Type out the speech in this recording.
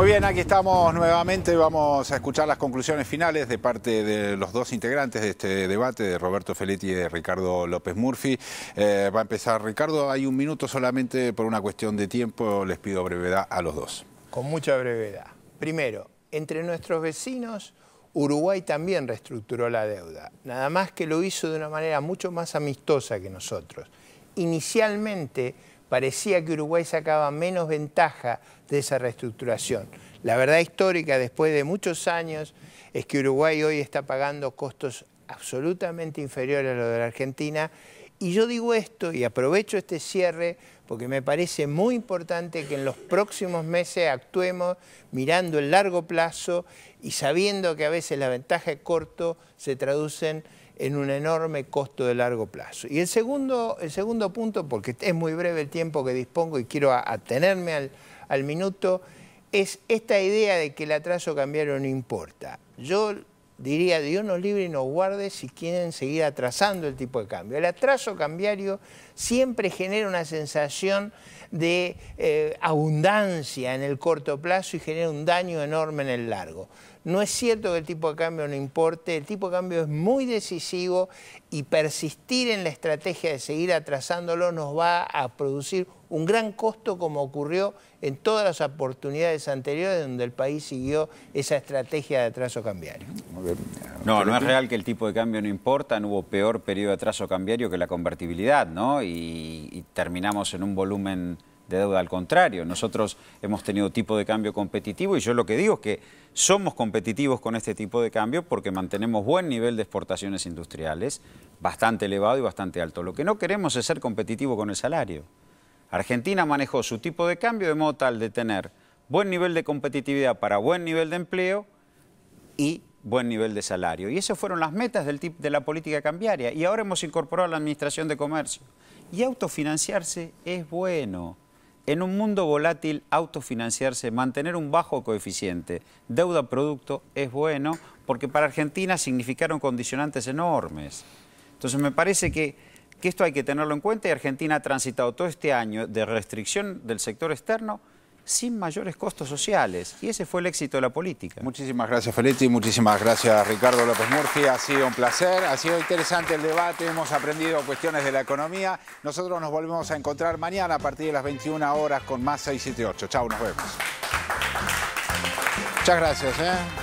Muy bien, aquí estamos nuevamente, vamos a escuchar las conclusiones finales de parte de los dos integrantes de este debate, de Roberto Feletti y de Ricardo López Murphy. Va a empezar Ricardo, hay un minuto solamente por una cuestión de tiempo, les pido brevedad a los dos. Con mucha brevedad. Primero, entre nuestros vecinos, Uruguay también reestructuró la deuda, nada más que lo hizo de una manera mucho más amistosa que nosotros. Inicialmente parecía que Uruguay sacaba menos ventaja de esa reestructuración. La verdad histórica, después de muchos años, es que Uruguay hoy está pagando costos absolutamente inferiores a los de la Argentina. Y yo digo esto y aprovecho este cierre porque me parece muy importante que en los próximos meses actuemos mirando el largo plazo y sabiendo que a veces las ventajas de corto se traducen en un enorme costo de largo plazo. Y el segundo punto, porque es muy breve el tiempo que dispongo y quiero atenerme al minuto, es esta idea de que el atraso cambiario no importa. Yo diría, Dios nos libre y nos guarde si quieren seguir atrasando el tipo de cambio. El atraso cambiario siempre genera una sensación de abundancia en el corto plazo y genera un daño enorme en el largo. No es cierto que el tipo de cambio no importe, el tipo de cambio es muy decisivo y persistir en la estrategia de seguir atrasándolo nos va a producir un gran costo, como ocurrió en todas las oportunidades anteriores donde el país siguió esa estrategia de atraso cambiario. No, no es real que el tipo de cambio no importa, no hubo peor periodo de atraso cambiario que la convertibilidad, ¿no? Y terminamos en un volumen de deuda al contrario. Nosotros hemos tenido tipo de cambio competitivo y yo lo que digo es que somos competitivos con este tipo de cambio porque mantenemos buen nivel de exportaciones industriales, bastante elevado y bastante alto. Lo que no queremos es ser competitivos con el salario. Argentina manejó su tipo de cambio de modo tal de tener buen nivel de competitividad para buen nivel de empleo y buen nivel de salario. Y esas fueron las metas de la política cambiaria. Y ahora hemos incorporado a la Administración de Comercio. Y autofinanciarse es bueno. En un mundo volátil, autofinanciarse, mantener un bajo coeficiente deuda-producto es bueno, porque para Argentina significaron condicionantes enormes. Entonces me parece que esto hay que tenerlo en cuenta y Argentina ha transitado todo este año de restricción del sector externo sin mayores costos sociales. Y ese fue el éxito de la política. Muchísimas gracias, Feletti. Muchísimas gracias, Ricardo López Murphy. Ha sido un placer, ha sido interesante el debate. Hemos aprendido cuestiones de la economía. Nosotros nos volvemos a encontrar mañana a partir de las 21 horas con más 678. Chau, nos vemos. Muchas gracias.